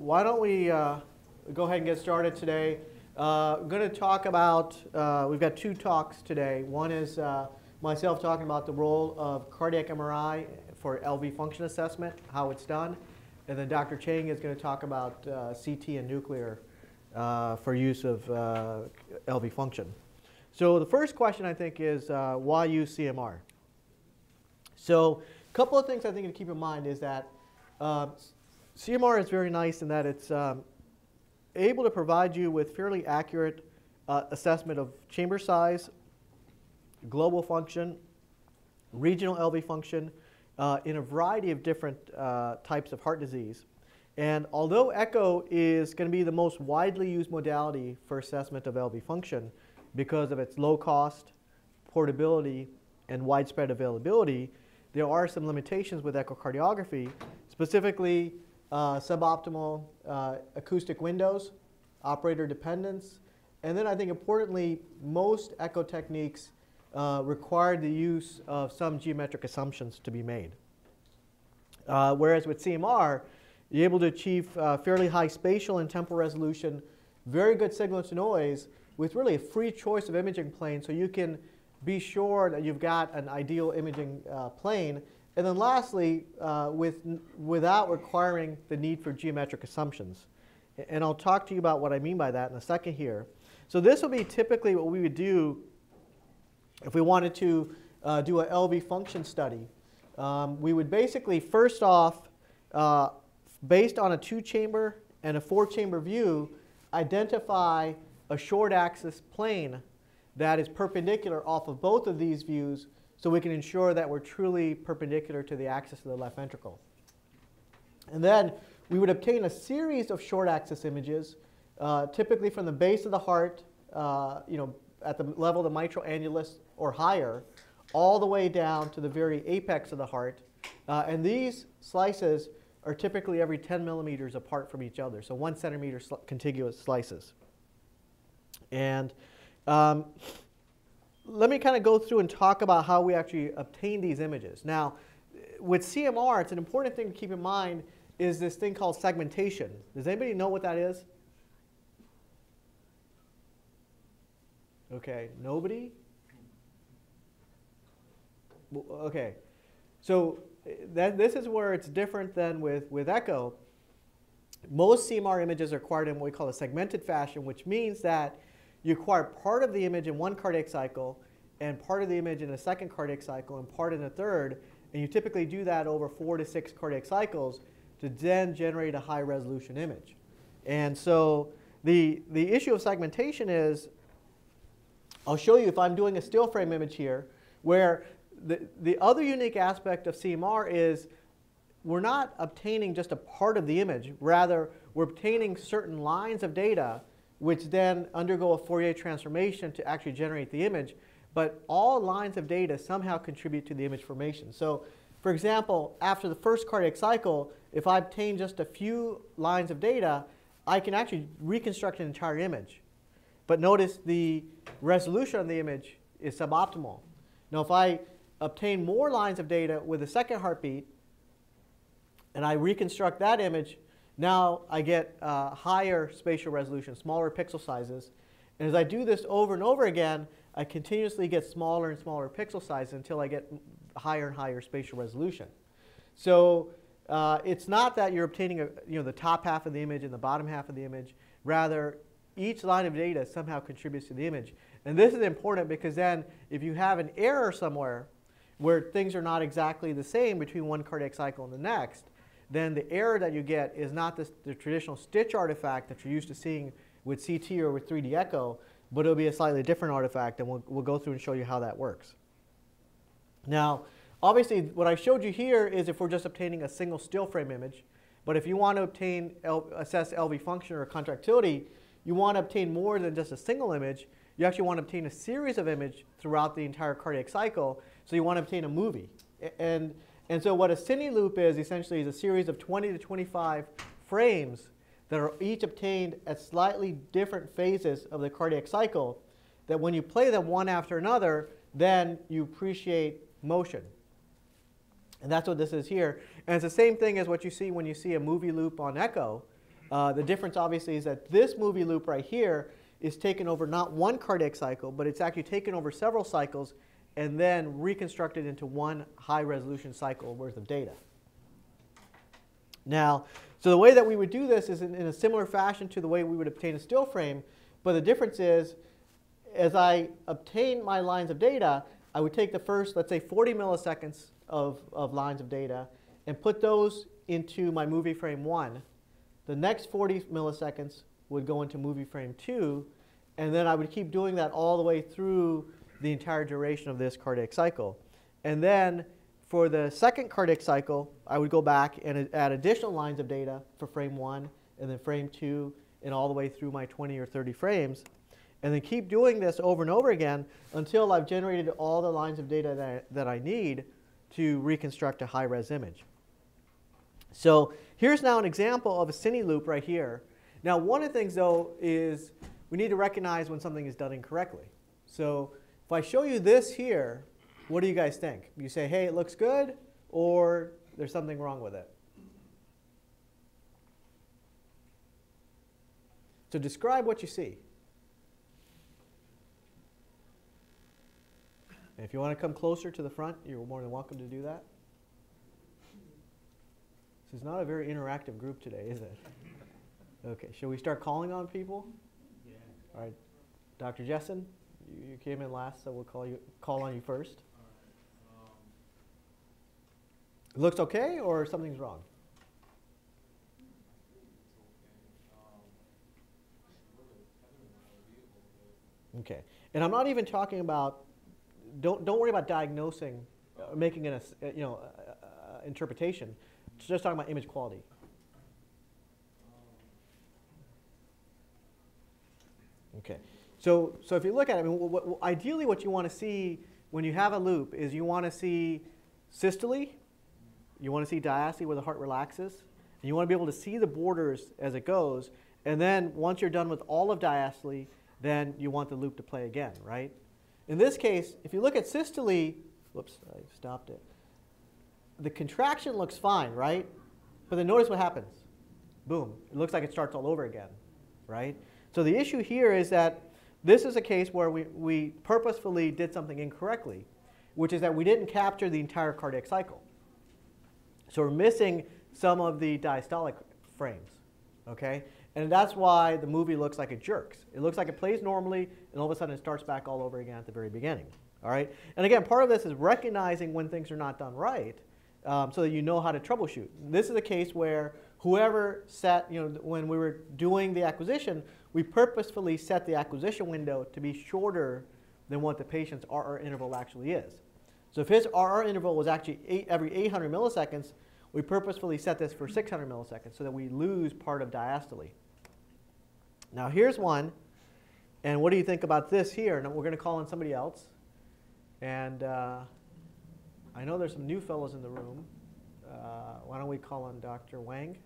Why don't we go ahead and get started today. I'm going to talk about, we've got two talks today. One is myself talking about the role of cardiac MRI for LV function assessment, how it's done. And then Dr. Chang is going to talk about CT and nuclear for use of LV function. So the first question, I think, is why use CMR? So a couple of things I think to keep in mind is that CMR is very nice in that it's able to provide you with fairly accurate assessment of chamber size, global function, regional LV function in a variety of different types of heart disease. And although ECHO is going to be the most widely used modality for assessment of LV function because of its low cost, portability, and widespread availability, there are some limitations with echocardiography, specifically suboptimal acoustic windows, operator dependence, and then I think importantly, most echo techniques require the use of some geometric assumptions to be made. Whereas with CMR, you're able to achieve fairly high spatial and temporal resolution, very good signal to noise, with really a free choice of imaging plane, so you can be sure that you've got an ideal imaging plane. And then lastly, without requiring the need for geometric assumptions. And I'll talk to you about what I mean by that in a second here. So this will be typically what we would do if we wanted to do an LV function study. We would basically, first off, based on a 2-chamber and a 4-chamber view, identify a short axis plane that is perpendicular off of both of these views, so we can ensure that we're truly perpendicular to the axis of the left ventricle. And then we would obtain a series of short axis images, typically from the base of the heart, at the level of the mitral annulus or higher, all the way down to the very apex of the heart. And these slices are typically every 10 millimeters apart from each other, so 1 centimeter contiguous slices. And let me kind of go through and talk about how we actually obtain these images. Now, with CMR, it's an important thing to keep in mind is this thing called segmentation. Does anybody know what that is? Okay, nobody? Okay, so this is where it's different than with ECHO. Most CMR images are acquired in what we call a segmented fashion, which means that you acquire part of the image in one cardiac cycle and part of the image in a second cardiac cycle and part in a third, and you typically do that over 4 to 6 cardiac cycles to then generate a high resolution image. And so the issue of segmentation is, I'll show you if I'm doing a still frame image here, where the other unique aspect of CMR is we're not obtaining just a part of the image, rather we're obtaining certain lines of data which then undergo a Fourier transformation to actually generate the image, but all lines of data somehow contribute to the image formation. So, for example, after the first cardiac cycle, if I obtain just a few lines of data, I can actually reconstruct an entire image. But notice the resolution on the image is suboptimal. Now, if I obtain more lines of data with a second heartbeat, and I reconstruct that image, now I get higher spatial resolution, smaller pixel sizes. And as I do this over and over again, I continuously get smaller and smaller pixel sizes until I get higher and higher spatial resolution. So it's not that you're obtaining the top half of the image and the bottom half of the image. Rather, each line of data somehow contributes to the image. And this is important because then if you have an error somewhere where things are not exactly the same between one cardiac cycle and the next, then the error that you get is not the traditional stitch artifact that you're used to seeing with CT or with 3D echo, but it'll be a slightly different artifact, and we'll go through and show you how that works. Now, obviously, what I showed you here is if we're just obtaining a single still frame image, but if you want to assess LV function or contractility, you want to obtain more than just a single image. You actually want to obtain a series of images throughout the entire cardiac cycle, so you want to obtain a movie. And so what a cine loop is essentially is a series of 20 to 25 frames that are each obtained at slightly different phases of the cardiac cycle that when you play them one after another, then you appreciate motion. And that's what this is here. And it's the same thing as what you see when you see a movie loop on echo, The difference obviously is that this movie loop right here is taken over not one cardiac cycle, but it's actually taken over several cycles and then reconstructed into one high resolution cycle worth of data. Now, so the way that we would do this is in a similar fashion to the way we would obtain a still frame, but the difference is as I obtain my lines of data, I would take the first, let's say, 40 milliseconds of lines of data and put those into my movie frame 1. The next 40 milliseconds would go into movie frame 2, and then I would keep doing that all the way through the entire duration of this cardiac cycle. And then for the second cardiac cycle, I would go back and add additional lines of data for frame 1 and then frame 2 and all the way through my 20 or 30 frames. And then keep doing this over and over again until I've generated all the lines of data that I need to reconstruct a high-res image. So here's now an example of a cine loop right here. Now one of the things though is we need to recognize when something is done incorrectly. So if I show you this here, what do you guys think? You say, hey, it looks good, or there's something wrong with it? So describe what you see. And if you want to come closer to the front, you're more than welcome to do that. This is not a very interactive group today, is it? Okay, shall we start calling on people? Yeah. All right, Dr. Jesson, you came in last, so we'll call on you first. It looks okay, or something's wrong? Okay, and I'm not even talking about. Don't worry about diagnosing, making an interpretation. It's just talking about image quality. Okay. So if you look at it, I mean, ideally what you want to see when you have a loop is you want to see systole, you want to see diastole where the heart relaxes, and you want to be able to see the borders as it goes. And then once you're done with all of diastole, then you want the loop to play again, right? In this case, if you look at systole, whoops, I stopped it. The contraction looks fine, right? But then notice what happens. Boom, it looks like it starts all over again, right? So the issue here is that this is a case where we purposefully did something incorrectly, which is that we didn't capture the entire cardiac cycle. So we're missing some of the diastolic frames, okay? And that's why the movie looks like it jerks. It looks like it plays normally, and all of a sudden it starts back all over again at the very beginning. All right? And again, part of this is recognizing when things are not done right so that you know how to troubleshoot. This is a case where whoever set, when we were doing the acquisition, we purposefully set the acquisition window to be shorter than what the patient's RR interval actually is. So if his RR interval was actually every 800 milliseconds, we purposefully set this for 600 milliseconds so that we lose part of diastole. Now here's one, and what do you think about this here? And we're going to call on somebody else. And I know there's some new fellows in the room. Why don't we call on Dr. Wang?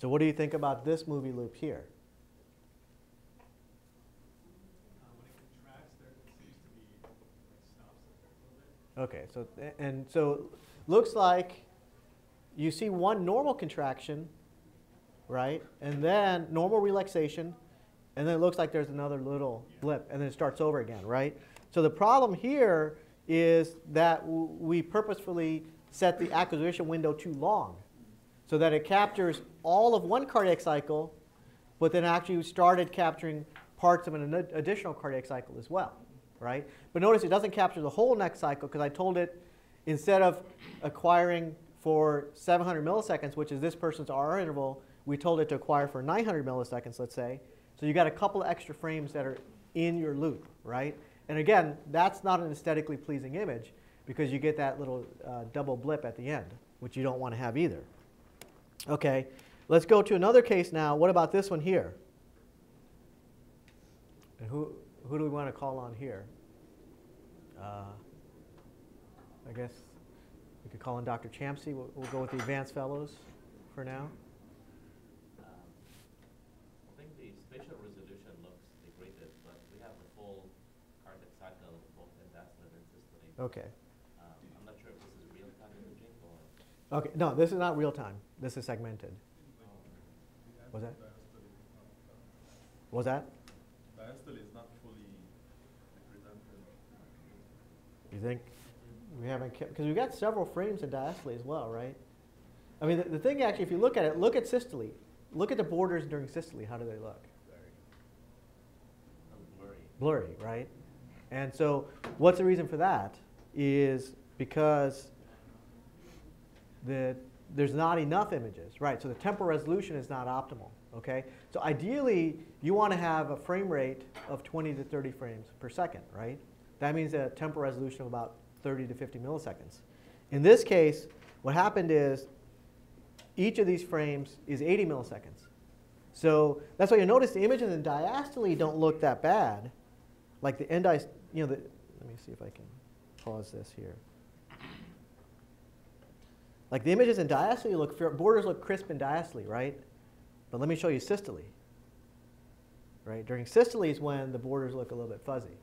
So what do you think about this movie loop here? Okay, so and so looks like you see one normal contraction, right? And then normal relaxation, and then it looks like there's another little blip, and then it starts over again, right? So the problem here is that we purposefully set the acquisition window too long so that it captures all of one cardiac cycle, but then actually started capturing parts of an additional cardiac cycle as well. Right? But notice it doesn't capture the whole next cycle because I told it instead of acquiring for 700 milliseconds, which is this person's RR interval, we told it to acquire for 900 milliseconds, let's say. So you got a couple of extra frames that are in your loop, right? And again, that's not an aesthetically pleasing image because you get that little double blip at the end, which you don't want to have either. Okay, let's go to another case now. What about this one here? And who do we want to call on here? I guess we could call on Dr. Champsy. We'll go with the advanced fellows for now. I think the spatial resolution looks degraded, but we have the full cardiac cycle, both diastole and systole. Okay. I'm not sure Okay, no, this is not real time. This is segmented. Was that? Was that? Diastole is not fully represented. You think we haven't kept, because we've got several frames in diastole as well, right? I mean, the thing actually, if you look at it, look at systole. Look at the borders during systole. How do they look? Blurry. Blurry, right? And so what's the reason for that is because there's not enough images, right? So the temporal resolution is not optimal, okay? So ideally, you want to have a frame rate of 20 to 30 frames per second, right? That means a temporal resolution of about 30 to 50 milliseconds. In this case, what happened is each of these frames is 80 milliseconds. So that's why you'll notice the images in diastole don't look that bad. Like the end, you know, let me see if I can pause this here. Like the images in diastole look, borders look crisp in diastole, right? But let me show you systole, right? During systole is when the borders look a little bit fuzzy,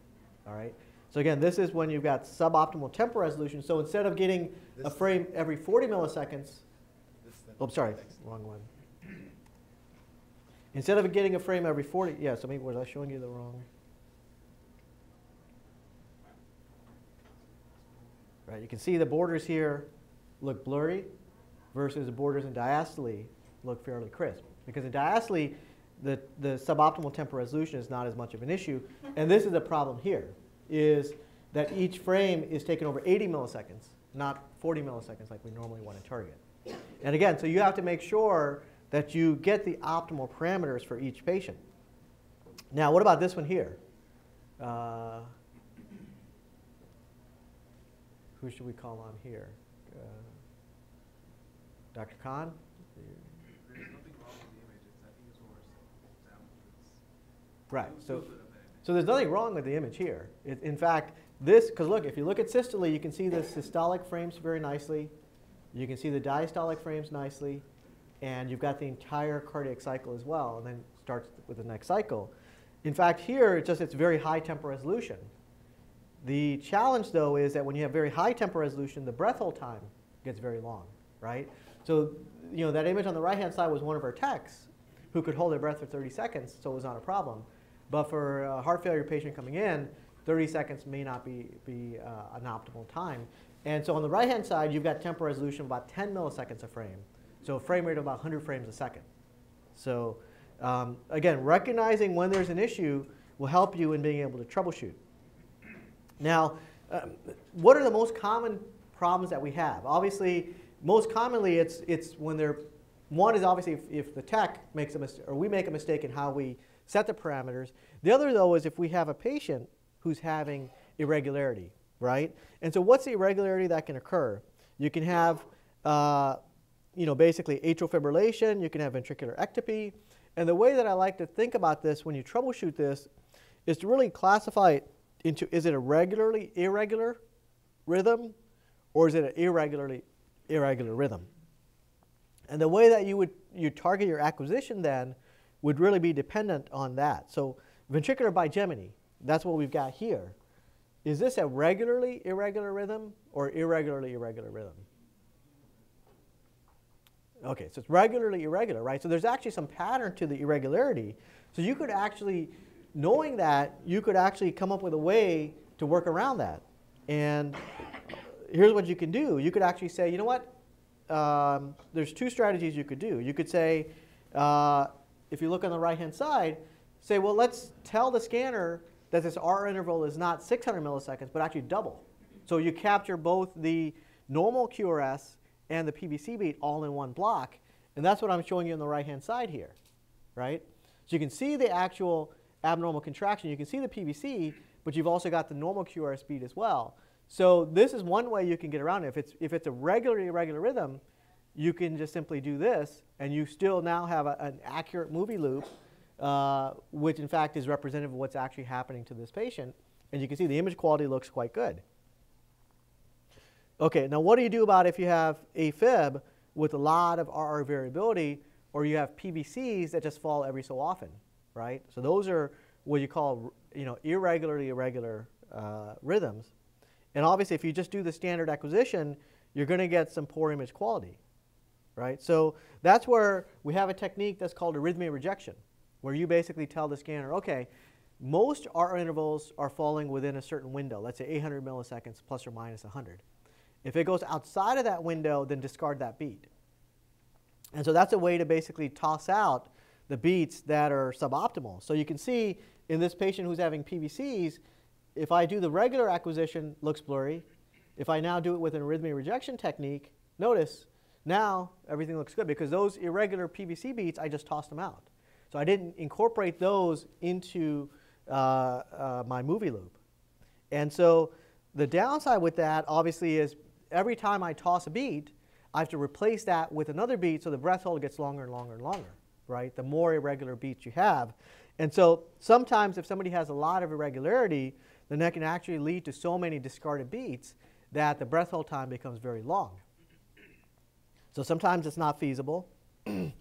all right? So again, this is when you've got suboptimal temporal resolution. So instead of getting a frame every 40 milliseconds, oh, sorry, wrong one. Instead of getting a frame every 40, yeah, so maybe was I showing you the wrong? Right, you can see the borders here look blurry versus the borders in diastole look fairly crisp. Because in diastole, the suboptimal temporal resolution is not as much of an issue. And this is the problem here, is that each frame is taken over 80 milliseconds, not 40 milliseconds like we normally want to target. And again, so you have to make sure that you get the optimal parameters for each patient. Now, what about this one here? Who should we call on here? Dr. Khan? There's nothing wrong with the image. It's that he was oversampling. Right. So there's nothing wrong with the image here. In fact, this, because look, if you look at systole, you can see the systolic frames very nicely. You can see the diastolic frames nicely, and you've got the entire cardiac cycle as well, and then starts with the next cycle. In fact, here, it's very high temporal resolution. The challenge, though, is that when you have very high temporal resolution, the breath hold time gets very long, right? So you know, that image on the right-hand side was one of our techs who could hold their breath for 30 seconds, so it was not a problem. But for a heart failure patient coming in, 30 seconds may not be an optimal time. And so on the right-hand side, you've got temporal resolution of about 10 milliseconds a frame. So a frame rate of about 100 frames a second. So again, recognizing when there's an issue will help you in being able to troubleshoot. Now, what are the most common problems that we have? Obviously, most commonly, it's when they're, one is obviously if the tech makes a mistake, or we make a mistake in how we set the parameters. The other, though, is if we have a patient who's having irregularity, right? And so what's the irregularity that can occur? You can have, you know, basically atrial fibrillation. You can have ventricular ectopy. And the way that I like to think about this when you troubleshoot this is to really classify it into, is it a regularly irregular rhythm, or is it an irregularly irregular rhythm? And the way that you target your acquisition then would really be dependent on that. So ventricular bigeminy, that's what we've got here. Is this a regularly irregular rhythm or irregularly irregular rhythm? Okay, so it's regularly irregular, right? So there's actually some pattern to the irregularity. So you could actually, knowing that, you could actually come up with a way to work around that. And here's what you can do. You could actually say, you know what? There's two strategies you could do. You could say, if you look on the right-hand side, say, well, let's tell the scanner that this RR interval is not 600 milliseconds, but actually double. So you capture both the normal QRS and the PVC beat all in one block. And that's what I'm showing you on the right-hand side here, right? So you can see the actual abnormal contraction. You can see the PVC, but you've also got the normal QRS beat as well. So this is one way you can get around it. If it's a regularly irregular rhythm, you can just simply do this, and you still now have an accurate movie loop, which in fact is representative of what's actually happening to this patient. And you can see the image quality looks quite good. Okay, now what do you do about if you have AFib with a lot of RR variability, or you have PVCs that just fall every so often, right? So those are what you call, you know, irregularly irregular rhythms. And obviously, if you just do the standard acquisition, you're going to get some poor image quality, right? So that's where we have a technique that's called arrhythmia rejection, where you basically tell the scanner, okay, most RR intervals are falling within a certain window, let's say 800 milliseconds plus or minus 100. If it goes outside of that window, then discard that beat. And so that's a way to basically toss out the beats that are suboptimal. So you can see in this patient who's having PVCs, if I do the regular acquisition, looks blurry. If I now do it with an arrhythmia rejection technique, notice now everything looks good because those irregular PVC beats, I just tossed them out. So I didn't incorporate those into my movie loop. And so the downside with that obviously is every time I toss a beat, I have to replace that with another beat so the breath hold gets longer and longer and longer, right? The more irregular beats you have. And so sometimes if somebody has a lot of irregularity, then that can actually lead to so many discarded beats that the breath hold time becomes very long. So sometimes it's not feasible. There's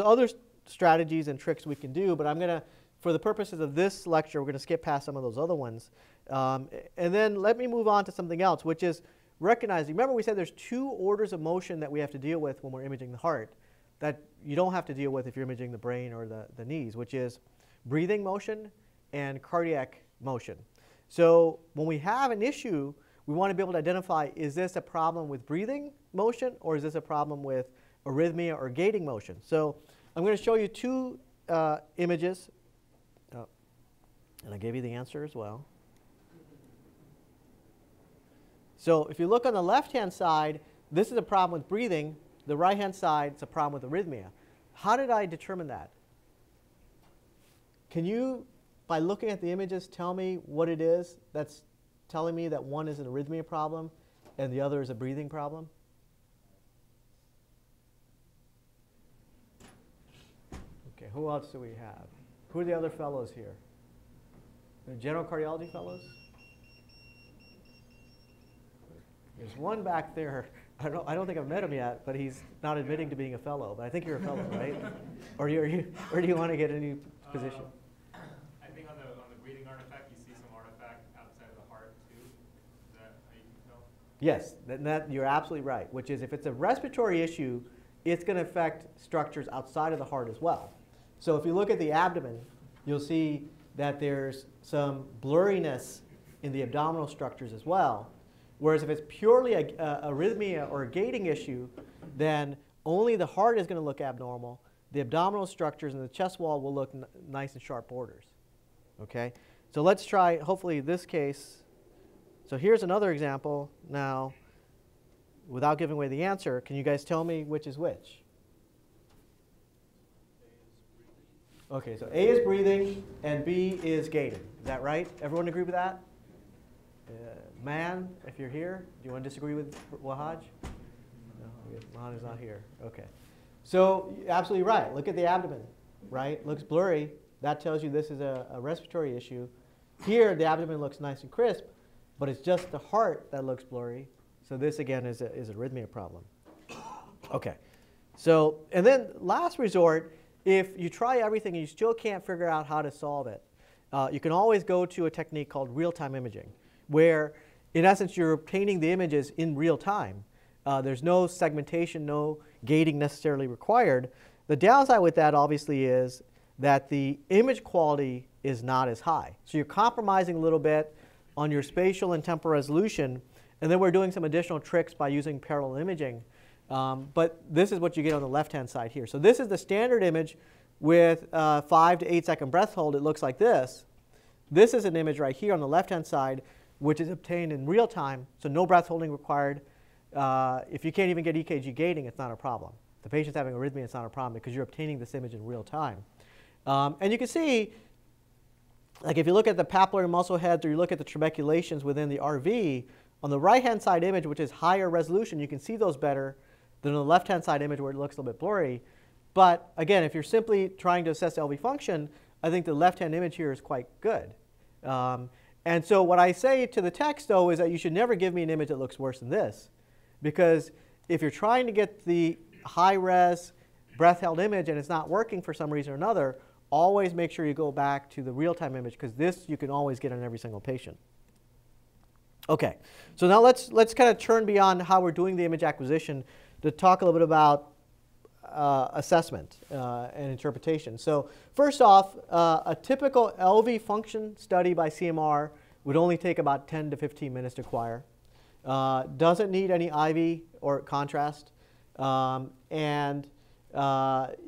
other strategies and tricks we can do, but I'm going to, for the purposes of this lecture, we're going to skip past some of those other ones. And then let me move on to something else, which is recognizing, remember we said there's two orders of motion that we have to deal with when we're imaging the heart that you don't have to deal with if you're imaging the brain or the knees, which is breathing motion and cardiac motion. So when we have an issue, we want to be able to identify, is this a problem with breathing motion or is this a problem with arrhythmia or gating motion? So I'm going to show you two images, and I gave you the answer as well. So if you look on the left-hand side, this is a problem with breathing. The right-hand side is a problem with arrhythmia. How did I determine that? Can you, by looking at the images, tell me what it is that's telling me that one is an arrhythmia problem and the other is a breathing problem? Okay, who else do we have? Who are the other fellows here? The general cardiology fellows? There's one back there. I don't think I've met him yet, but he's not admitting to being a fellow. But I think you're a fellow, right? Or do you want to get a new position? I think on the breathing artifact, you see some artifact outside of the heart too. Is that how you can tell? Yes, that you're absolutely right. Which is, if it's a respiratory issue, it's going to affect structures outside of the heart as well. So if you look at the abdomen, you'll see that there's some blurriness in the abdominal structures as well. Whereas if it's purely a arrhythmia or a gating issue, then only the heart is going to look abnormal. The abdominal structures and the chest wall will look nice and sharp borders. Okay? So let's try, hopefully, this case. So here's another example now. Without giving away the answer, can you guys tell me which is which? Okay, so A is breathing and B is gating. Is that right? Everyone agree with that? Man, if you're here, do you want to disagree with Wahaj? No, Mahan is not here. Okay. So, absolutely right. Look at the abdomen, right? Looks blurry. That tells you this is a respiratory issue. Here, the abdomen looks nice and crisp, but it's just the heart that looks blurry. So this, again, is an arrhythmia problem. Okay. So, and then last resort, if you try everything and you still can't figure out how to solve it, you can always go to a technique called real-time imaging, where, in essence, you're obtaining the images in real time. There's no segmentation, no gating necessarily required. The downside with that, obviously, is that the image quality is not as high. So you're compromising a little bit on your spatial and temporal resolution. And then we're doing some additional tricks by using parallel imaging. But this is what you get on the left-hand side here. So this is the standard image with 5 to 8 second breath hold. It looks like this. This is an image right here on the left-hand side, which is obtained in real time. So no breath holding required. If you can't even get EKG gating, it's not a problem. If the patient's having arrhythmia, it's not a problem because you're obtaining this image in real time. And you can see, like if you look at the papillary muscle heads or you look at the trabeculations within the RV, on the right-hand side image, which is higher resolution, you can see those better than on the left-hand side image where it looks a little bit blurry. But again, if you're simply trying to assess LV function, I think the left-hand image here is quite good. And so what I say to the text, though, is that you should never give me an image that looks worse than this. Because if you're trying to get the high-res breath-held image and it's not working for some reason or another, always make sure you go back to the real-time image, because this you can always get on every single patient. Okay, so now let's kind of turn beyond how we're doing the image acquisition to talk a little bit about assessment and interpretation. So first off, a typical LV function study by CMR would only take about 10 to 15 minutes to acquire. Doesn't need any IV or contrast, and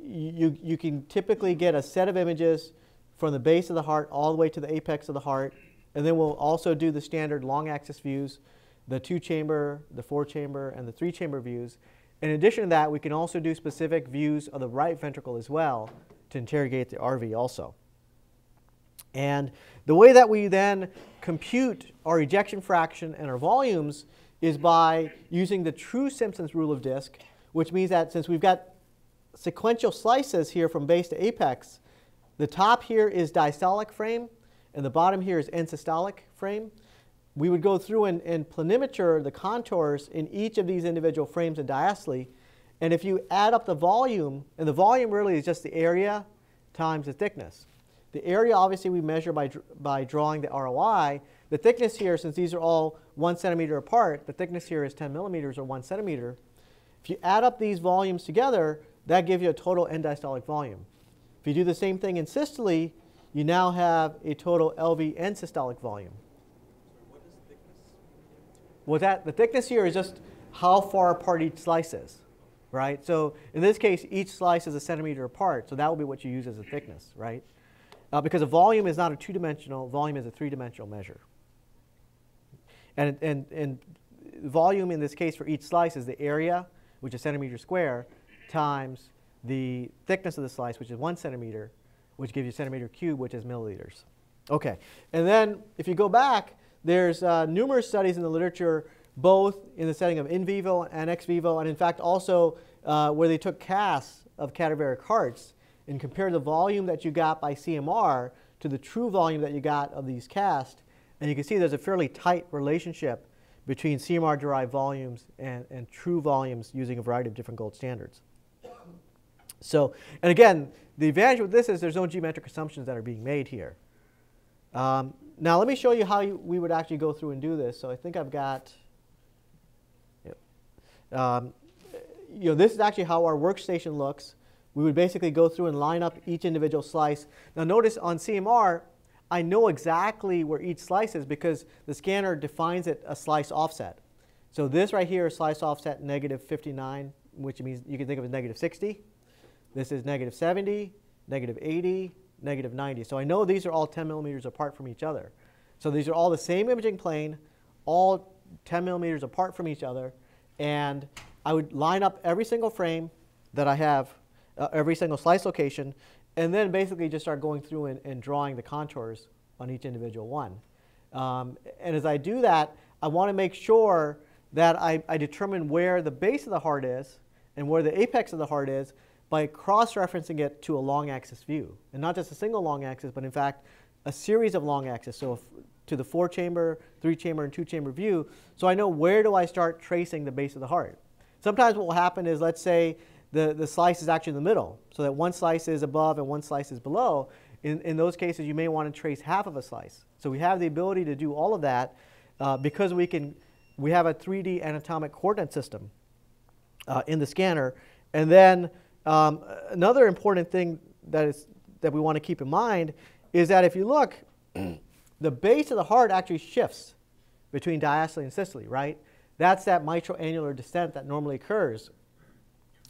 you can typically get a set of images from the base of the heart all the way to the apex of the heart, and then we'll also do the standard long axis views, the 2-chamber, the 4-chamber, and the 3-chamber views. In addition to that, we can also do specific views of the right ventricle as well to interrogate the RV also. And the way that we then compute our ejection fraction and our volumes is by using the true Simpson's rule of disc, which means that since we've got sequential slices here from base to apex, the top here is diastolic frame and the bottom here is end systolic frame. We would go through and planimeter the contours in each of these individual frames in diastole. And if you add up the volume, and the volume really is just the area times the thickness. The area obviously we measure by drawing the ROI. The thickness here, since these are all 1 centimeter apart, the thickness here is 10 millimeters or 1 centimeter. If you add up these volumes together, that gives you a total end diastolic volume. If you do the same thing in systole, you now have a total LV end systolic volume. Well, the thickness here is just how far apart each slice is, right? So in this case, each slice is 1 centimeter apart, so that will be what you use as a thickness, right? Because a volume is not a two-dimensional, volume is a three-dimensional measure. And volume in this case for each slice is the area, which is centimeter square, times the thickness of the slice, which is 1 centimeter, which gives you centimeter cube, which is milliliters. Okay, and then if you go back, there's numerous studies in the literature, both in the setting of in vivo and ex vivo, and in fact also where they took casts of cadaveric hearts and compared the volume that you got by CMR to the true volume that you got of these casts. And you can see there's a fairly tight relationship between CMR-derived volumes and true volumes using a variety of different gold standards. So, and again, the advantage with this is there's no geometric assumptions that are being made here. Now let me show you how we would actually go through and do this. So I think I've got, you know, this is actually how our workstation looks. We would basically go through and line up each individual slice. Now notice on CMR, I know exactly where each slice is because the scanner defines it a slice offset. So this right here is slice offset negative 59, which means you can think of as negative 60. This is negative 70, negative 80, negative 90. So I know these are all 10 millimeters apart from each other. So these are all the same imaging plane, all 10 millimeters apart from each other. And I would line up every single frame that I have, every single slice location, and then basically just start going through and drawing the contours on each individual one. And as I do that, I want to make sure that I determine where the base of the heart is and where the apex of the heart is by cross-referencing it to a long axis view. And not just a single long axis, but in fact, a series of long axis. So to the 4-chamber, 3-chamber, and 2-chamber view. So I know where do I start tracing the base of the heart. Sometimes what will happen is, let's say, the slice is actually in the middle, so that one slice is above and one slice is below. In those cases, you may want to trace half of a slice. So we have the ability to do all of that because we have a 3D anatomic coordinate system in the scanner. And then another important thing that we want to keep in mind is that if you look, the base of the heart actually shifts between diastole and systole, right? That's that mitral annular descent that normally occurs.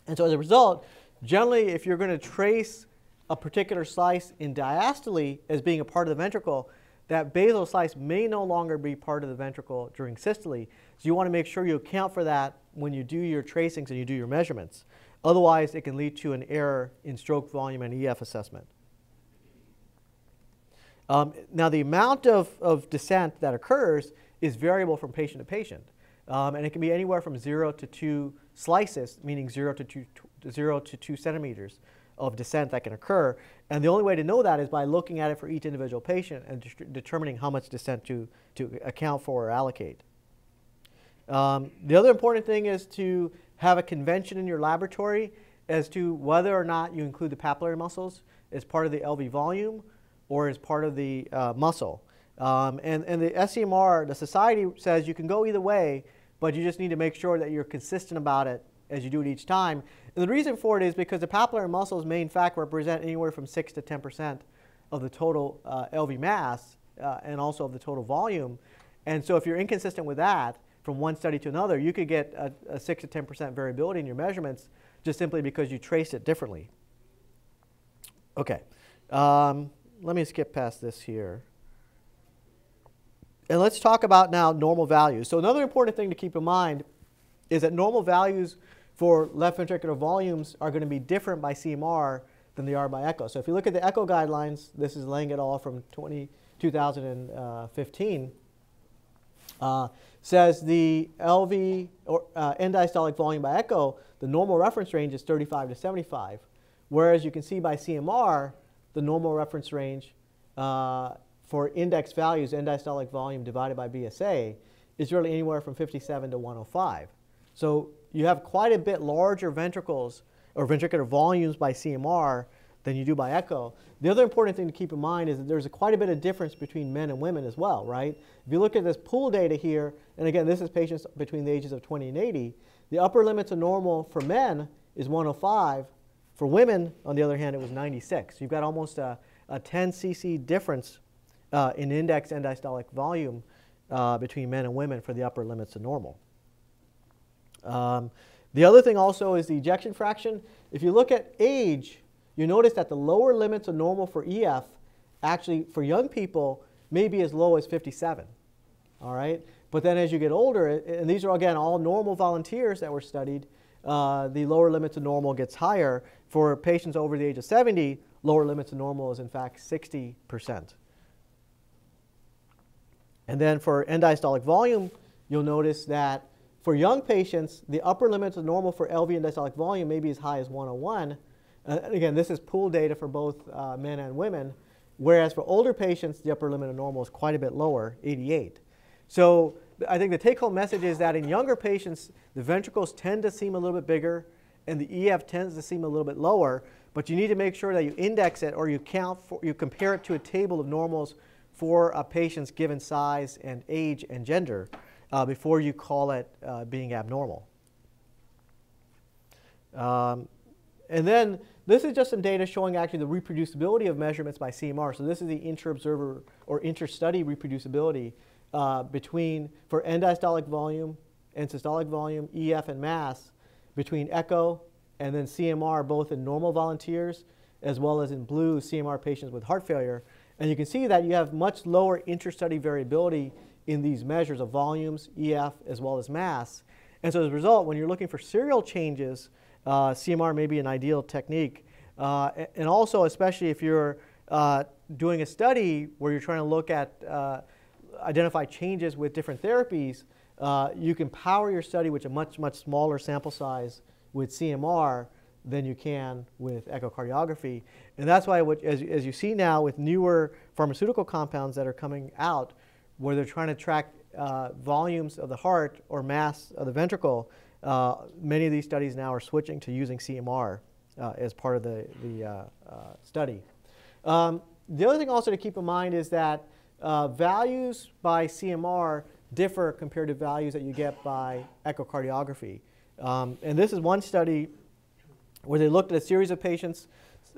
And so as a result, generally, if you're going to trace a particular slice in diastole as being a part of the ventricle, that basal slice may no longer be part of the ventricle during systole. So you want to make sure you account for that when you do your tracings and you do your measurements. Otherwise, it can lead to an error in stroke volume and EF assessment. Now, the amount of descent that occurs is variable from patient to patient. And it can be anywhere from 0 to 2 slices, meaning 0 to 2 centimeters of descent that can occur. And the only way to know that is by looking at it for each individual patient and determining how much descent to account for or allocate. The other important thing is to have a convention in your laboratory as to whether or not you include the papillary muscles as part of the LV volume or as part of the muscle. And the SCMR, the society says you can go either way, but you just need to make sure that you're consistent about it as you do it each time. And the reason for it is because the papillary muscles may in fact represent anywhere from 6 to 10% of the total LV mass and also of the total volume. And so if you're inconsistent with that from one study to another, you could get a 6 to 10% variability in your measurements just simply because you trace it differently. Okay, let me skip past this here. And let's talk about now normal values. So another important thing to keep in mind is that normal values for left ventricular volumes are going to be different by CMR than they are by ECHO. So if you look at the ECHO guidelines, this is Lang et al. From 2015, says the LV or end diastolic volume by ECHO, the normal reference range is 35 to 75, whereas you can see by CMR, the normal reference range for index values, end diastolic volume divided by BSA, is really anywhere from 57 to 105. So you have quite a bit larger ventricles or ventricular volumes by CMR than you do by ECHO. The other important thing to keep in mind is that there's quite a bit of difference between men and women as well, right? If you look at this pool data here, and again, this is patients between the ages of 20 and 80, the upper limit to normal for men is 105. For women, on the other hand, it was 96. You've got almost a 10 cc difference in index end diastolic volume between men and women for the upper limits to normal. The other thing also is the ejection fraction. If you look at age, you notice that the lower limits of normal for EF actually for young people may be as low as 57, all right? But then as you get older, and these are again all normal volunteers that were studied, the lower limits of normal gets higher. For patients over the age of 70, lower limits of normal is in fact 60%. And then for end diastolic volume, you'll notice that for young patients, the upper limits of normal for LV and diastolic volume may be as high as 101. Again, this is pooled data for both men and women, whereas for older patients, the upper limit of normal is quite a bit lower, 88. So I think the take-home message is that in younger patients, the ventricles tend to seem a little bit bigger, and the EF tends to seem a little bit lower, but you need to make sure that you index it or you compare it to a table of normals for a patient's given size and age and gender. Before you call it being abnormal. And then this is just some data showing actually the reproducibility of measurements by CMR. So this is the inter-observer or inter-study reproducibility for end diastolic volume and systolic volume, EF and mass, between ECHO and then CMR, both in normal volunteers as well as in blue CMR patients with heart failure. And you can see that you have much lower inter-study variability in these measures of volumes, EF, as well as mass. And so as a result, when you're looking for serial changes, CMR may be an ideal technique. And also, especially if you're doing a study where you're trying to look at, identify changes with different therapies, you can power your study with a much, much smaller sample size with CMR than you can with echocardiography. And that's why, as you see now with newer pharmaceutical compounds that are coming out, where they're trying to track volumes of the heart or mass of the ventricle, many of these studies now are switching to using CMR as part of the study. The other thing also to keep in mind is that values by CMR differ compared to values that you get by echocardiography. And this is one study where they looked at a series of patients.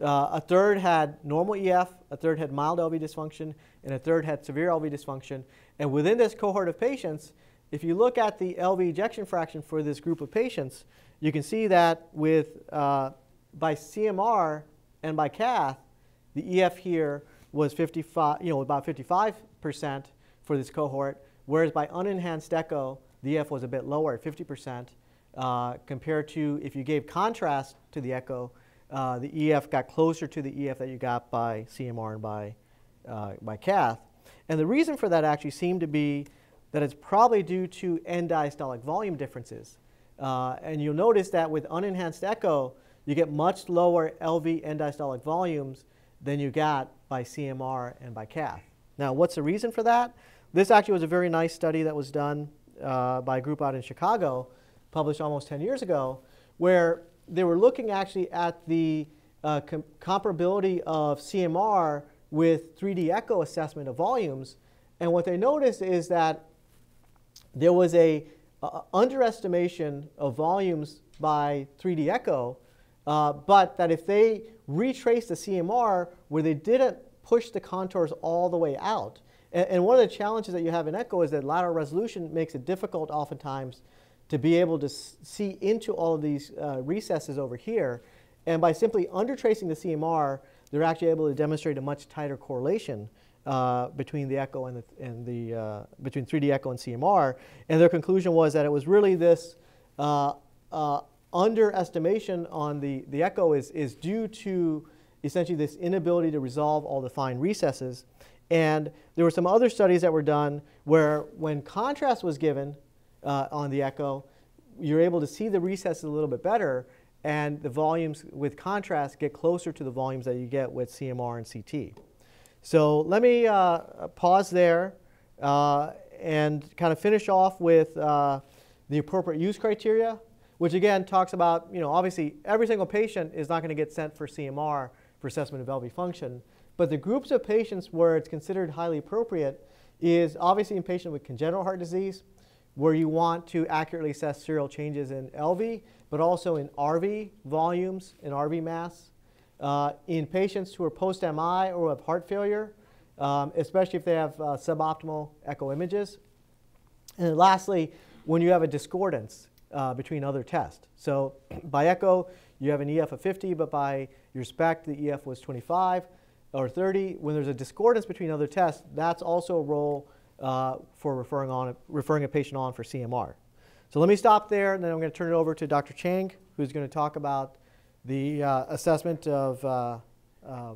A third had normal EF, a third had mild LV dysfunction, and a third had severe LV dysfunction. And within this cohort of patients, if you look at the LV ejection fraction for this group of patients, you can see that with by CMR and by cath, the EF here was 55, about 55% for this cohort, whereas by unenhanced echo, the EF was a bit lower at 50% compared to if you gave contrast to the echo. The EF got closer to the EF that you got by CMR and by cath. And the reason for that actually seemed to be that it's probably due to end diastolic volume differences. And you'll notice that with unenhanced echo, you get much lower LV end diastolic volumes than you got by CMR and by cath. Now, what's the reason for that? This actually was a very nice study that was done by a group out in Chicago, published almost 10 years ago, where they were looking actually at the comparability of CMR with 3D echo assessment of volumes, And what they noticed is that there was a underestimation of volumes by 3D echo, but that if they retraced the CMR where they didn't push the contours all the way out, and one of the challenges that you have in echo is that lateral resolution makes it difficult oftentimes to be able to see into all of these recesses over here. And by simply undertracing the CMR, they're actually able to demonstrate a much tighter correlation between the echo and between 3D echo and CMR. And their conclusion was that it was really this underestimation on the echo is due to essentially this inability to resolve all the fine recesses. And there were some other studies that were done where when contrast was given on the echo, you're able to see the recesses a little bit better, and the volumes with contrast get closer to the volumes that you get with CMR and CT. So let me pause there and kind of finish off with the appropriate use criteria, which again talks about, you know, obviously every single patient is not going to get sent for CMR for assessment of LV function. But the groups of patients where it's considered highly appropriate is obviously in patients with congenital heart disease, where you want to accurately assess serial changes in LV, but also in RV volumes and RV mass. In patients who are post-MI or have heart failure, especially if they have suboptimal echo images. And then lastly, when you have a discordance between other tests. So by echo, you have an EF of 50, but by your spec, the EF was 25. Or 30, when there's a discordance between other tests, that's also a role for referring a patient on for CMR. So let me stop there, and then I'm going to turn it over to Dr. Chang, who's going to talk about the assessment of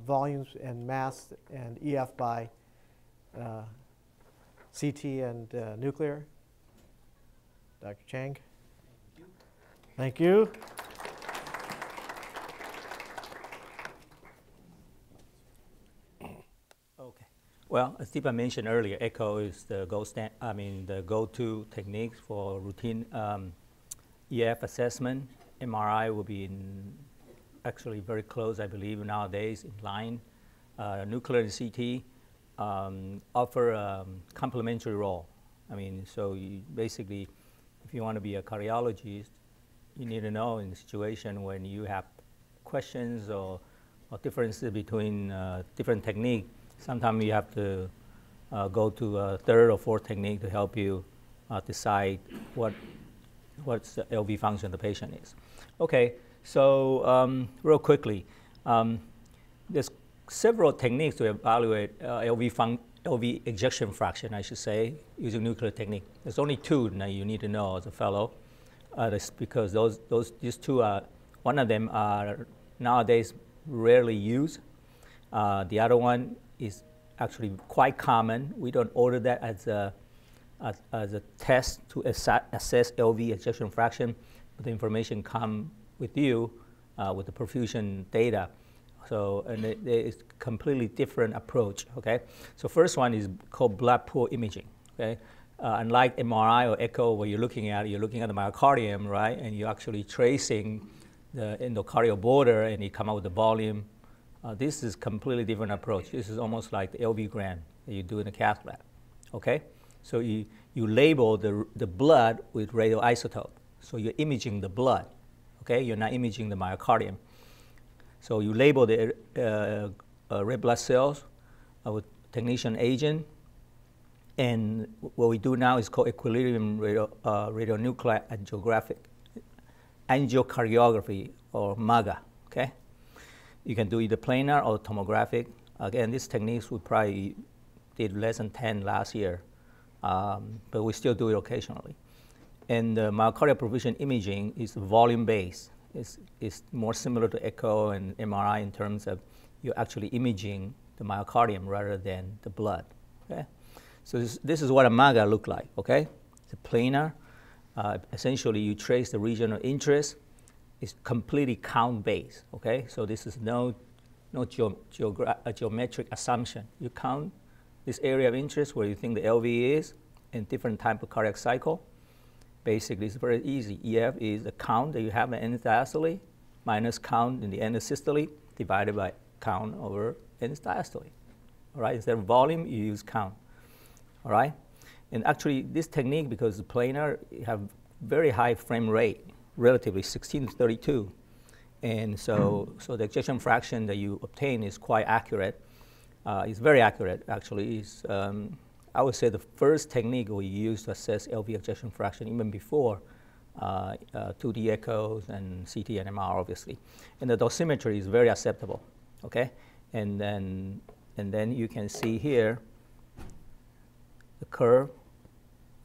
volumes and mass and EF by CT and nuclear. Dr. Chang. Thank you. Well, as Deepa mentioned earlier, echo is the go-to technique for routine EF assessment. MRI will be actually very close, I believe, nowadays in line. Nuclear and CT offer a complementary role. I mean, so you basically, if you want to be a cardiologist, you need to know in the situation when you have questions or differences between different techniques. Sometimes you have to go to a third or fourth technique to help you decide what's the LV function of the patient is. Okay, so real quickly, there's several techniques to evaluate LV ejection fraction, I should say, using nuclear technique. There's only two that you need to know as a fellow, because these two are, one of them are nowadays rarely used. The other one is actually quite common. We don't order that as a test to assess LV ejection fraction, but the information come with you with the perfusion data. So, and it's completely different approach, okay? So first one is called blood pool imaging, okay? Unlike MRI or echo, where you're looking at the myocardium, right? And you're actually tracing the endocardial border and you come out with the volume. This is a completely different approach. This is almost like the LV gram that you do in the cath lab, okay? So you label the blood with radioisotope. So you're imaging the blood, okay? You're not imaging the myocardium. So you label the red blood cells with technetium agent. And what we do now is called equilibrium radionuclide angiography, or MUGA, okay? You can do either planar or tomographic. Again, these techniques we probably did less than 10 last year, but we still do it occasionally. And the myocardial perfusion imaging is volume-based. It's more similar to echo and MRI in terms of you're actually imaging the myocardium rather than the blood, okay? So this is what a MAGA look like, okay? It's a planar. Essentially, you trace the region of interest. It's completely count-based, okay? So this is no geometric assumption. You count this area of interest where you think the LV is and different type of cardiac cycle. Basically, it's very easy. EF is the count that you have in end-diastole minus count in the end-systole divided by count over end-diastole, all right? Instead of volume, you use count. all right? And actually, this technique, because the planar have very high frame rate, relatively 16 to 32. And so, the ejection fraction that you obtain is quite accurate. It's very accurate, actually. It's, I would say the first technique we used to assess LV ejection fraction even before 2D echoes and CT and MR, obviously. And the dosimetry is very acceptable, okay? And then, you can see here the curve.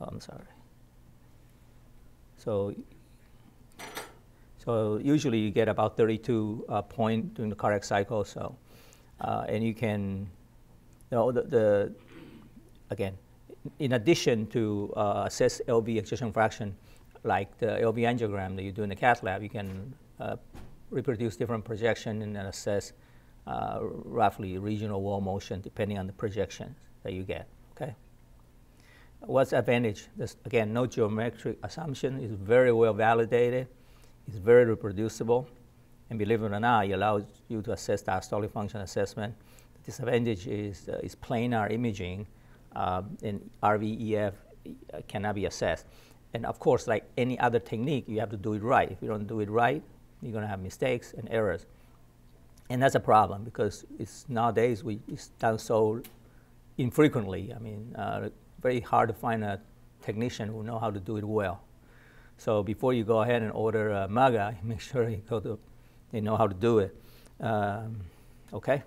Oh, I'm sorry. So usually you get about 32 point during the cardiac cycle. So, and you can, you know, again, in addition to assess LV ejection fraction, like the LV angiogram that you do in the cath lab, you can reproduce different projection and then assess roughly regional wall motion depending on the projections that you get, okay? What's the advantage? There's, again, no geometric assumption. It's very well validated. It's very reproducible. And believe it or not, it allows you to assess diastolic function assessment. The disadvantage is planar imaging, and RV, EF cannot be assessed. And of course, like any other technique, you have to do it right. If you don't do it right, you're going to have mistakes and errors. And that's a problem because it's nowadays it's done so infrequently. I mean, very hard to find a technician who knows how to do it well. So before you go ahead and order a MUGA, make sure you go to, they know how to do it. Okay.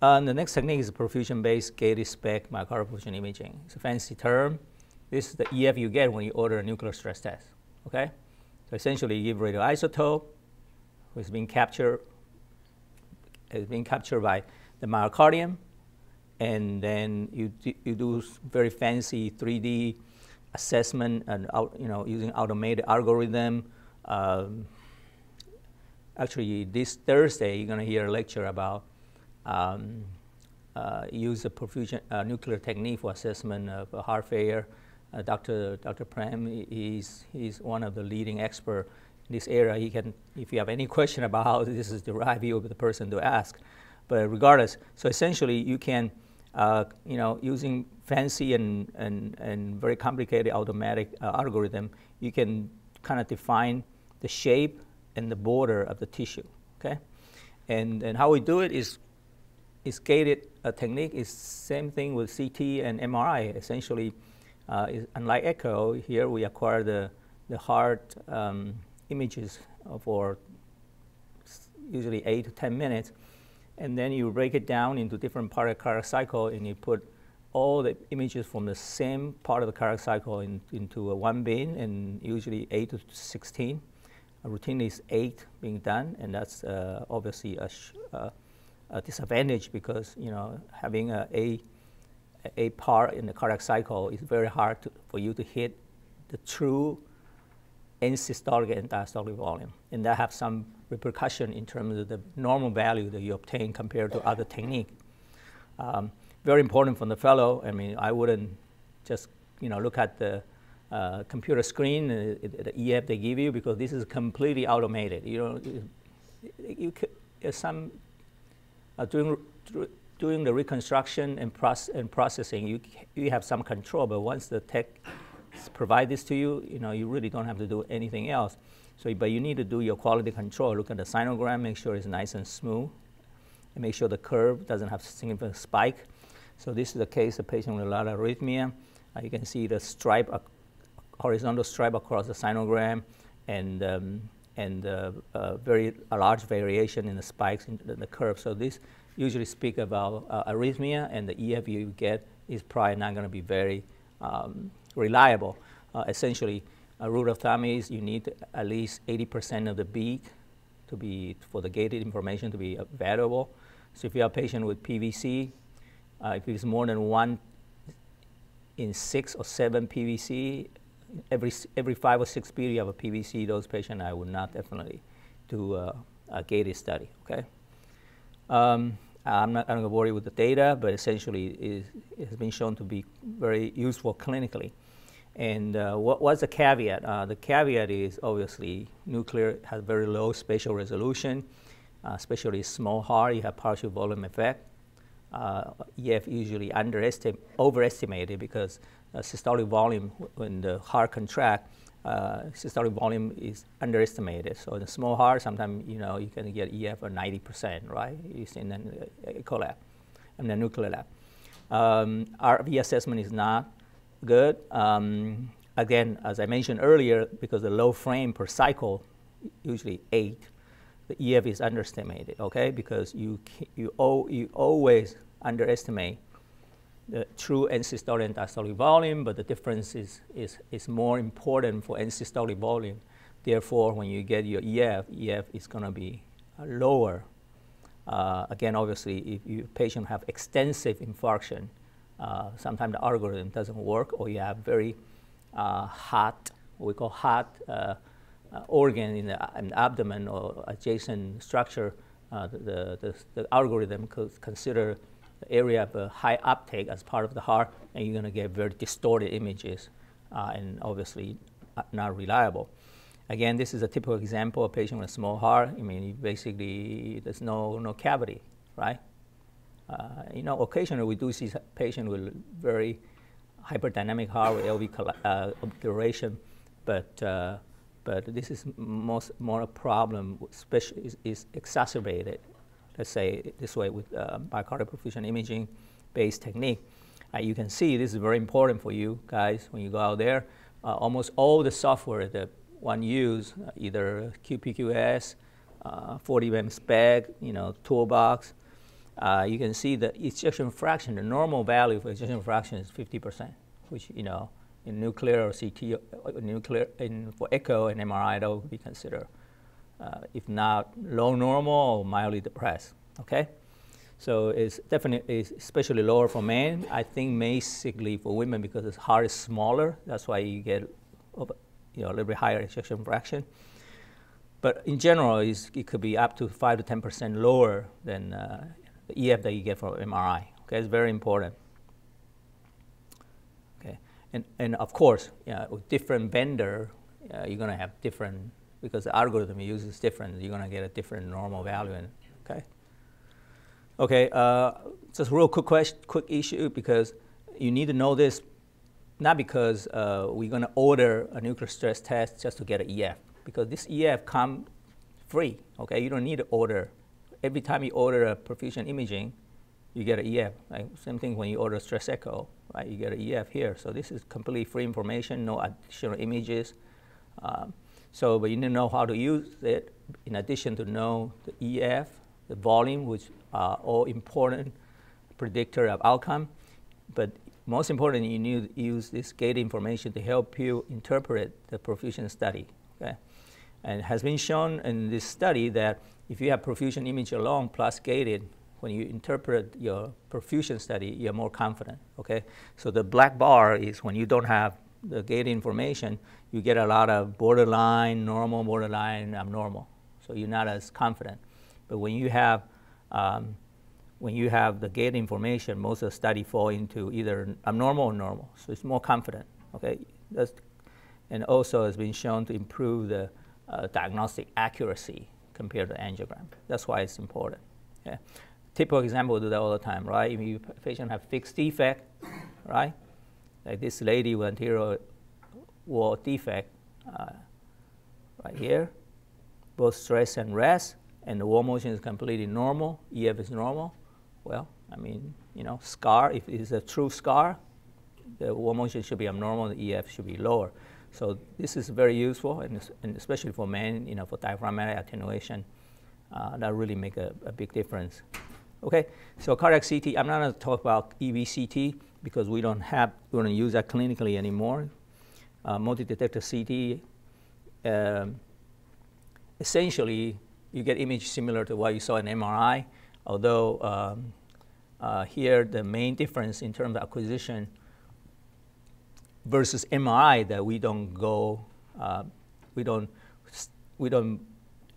And the next technique is perfusion-based gated spec myocardial perfusion imaging. It's a fancy term. This is the EF you get when you order a nuclear stress test. Okay. So essentially, you give radioisotope, which has been captured by the myocardium, and then you do very fancy 3D assessment and using automated algorithm. Actually, this Thursday you're going to hear a lecture about use of perfusion nuclear technique for assessment of heart failure. Dr. Prem, he's one of the leading experts in this area. He can, if you have any question about how this is derived, you will be the person to ask. But regardless, so essentially you can, using fancy and very complicated automatic algorithm, you can kind of define the shape and the border of the tissue, okay? And how we do it is gated technique. It's same thing with CT and MRI. Essentially, unlike echo, here we acquire the heart images for usually 8 to 10 minutes. And then you break it down into different part of the cardiac cycle, and you put all the images from the same part of the cardiac cycle into one bin, and usually 8 to 16. Routinely is 8 being done, and that's obviously a disadvantage because, having a part in the cardiac cycle is very hard for you to hit the true end systolic and diastolic volume, and that have some repercussion in terms of the normal value that you obtain compared to other technique. Very important from the fellow. I mean, I wouldn't just look at the computer screen, the EF they give you, because this is completely automated. Doing the reconstruction and processing, you have some control, but once the tech provide this to you, you really don't have to do anything else. So, but you need to do your quality control. Look at the sinogram, make sure it's nice and smooth, and make sure the curve doesn't have significant spike. So this is the case of patient with a lot of arrhythmia. You can see the stripe, horizontal stripe across the sinogram, and very large variation in the spikes in the curve. So this usually speak about arrhythmia, and the EF you get is probably not going to be very reliable. Essentially, a rule of thumb is you need at least 80% of the beat to be, for the gated information to be valuable. So if you have a patient with PVC, if it's more than 1 in 6 or 7 PVC, every 5 or 6 beat you have a PVC, those patients I would not definitely do a gated study, okay? I'm not going to worry with the data, but essentially it has been shown to be very useful clinically. And what's the caveat? The caveat is obviously nuclear has very low spatial resolution, especially small heart, you have partial volume effect. EF usually overestimated because systolic volume, when the heart contracts, systolic volume is underestimated. So in a small heart, sometimes you can get EF of 90%, right? It's in an echo lab, in the nuclear lab. RV assessment is not good. Again, as I mentioned earlier, because the low frame per cycle, usually 8, the EF is underestimated, okay? Because you always underestimate the true end systolic and diastolic volume, but the difference is more important for end systolic volume. Therefore, when you get your EF is going to be lower. Again, obviously, if your patient have extensive infarction, sometimes the algorithm doesn't work, or you have very hot, what we call hot organ in the abdomen or adjacent structure, the algorithm could consider the area of a high uptake as part of the heart, and you're going to get very distorted images and obviously not reliable. Again, this is a typical example of a patient with a small heart. I mean, basically, there's no cavity, right? Occasionally we do see patients with very hyperdynamic heart with LV obturation, but this is more a problem, especially is exacerbated, let's say this way, with myocardial perfusion imaging-based technique. You can see this is very important for you guys when you go out there. Almost all the software that one uses, either QPQS, 4D MSpec, toolbox, you can see the ejection fraction, the normal value for ejection fraction is 50%, which, in nuclear or CT, for echo and MRI, that would be considered. If not low normal or mildly depressed, okay? So it's definitely, especially lower for men. I think basically for women, because the heart is smaller, that's why you get a little bit higher ejection fraction. But in general, it could be up to 5 to 10% lower than the EF that you get from MRI, okay? It's very important. Okay, and of course, with different vendor, you're gonna have different, because the algorithm you use is different, you're going to get a different normal value in it, okay? Okay, just real quick question, quick issue, because you need to know this, not because we're going to order a nuclear stress test just to get an EF, because this EF comes free, okay? You don't need to order. Every time you order a perfusion imaging, you get an EF. Right? Same thing when you order a stress echo, right? You get an EF here. So this is completely free information, no additional images. But you need to know how to use it, in addition to know the EF, the volume, which are all important predictor of outcome. But most important, you need to use this gate information to help you interpret the perfusion study, okay? And it has been shown in this study that if you have perfusion image alone plus gated, when you interpret your perfusion study, you're more confident, okay? So the black bar is when you don't have the gate information, you get a lot of borderline, normal, borderline, abnormal. So you're not as confident. But when you have the gate information, most of the study fall into either abnormal or normal. So it's more confident, okay? And also it's been shown to improve the diagnostic accuracy compared to angiogram. That's why it's important. Yeah. Typical example, we do that all the time, right? If you patient have fixed defect, right? Like this lady with anterior wall defect right here, both stress and rest, and the wall motion is completely normal, EF is normal. Well, I mean, scar, if it's a true scar, the wall motion should be abnormal, the EF should be lower. So this is very useful, and especially for men, for diaphragmatic attenuation, that really make a big difference. Okay, so cardiac CT, I'm not going to talk about EVCT, because we don't use that clinically anymore. Multi-detector CT, essentially you get image similar to what you saw in MRI, although here the main difference in terms of acquisition versus MRI that we don't go, we don't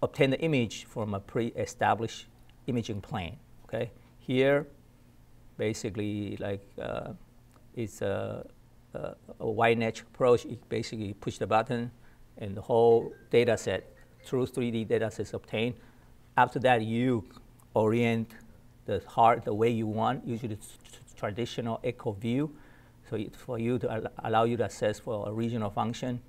obtain the image from a pre-established imaging plane, okay? Here, basically, like it's a wide-net approach. You basically push the button, and the whole data set, true 3D data set is obtained. After that, you orient the heart the way you want. Usually it's traditional echo view, so it, for you to allow you to assess for a regional function,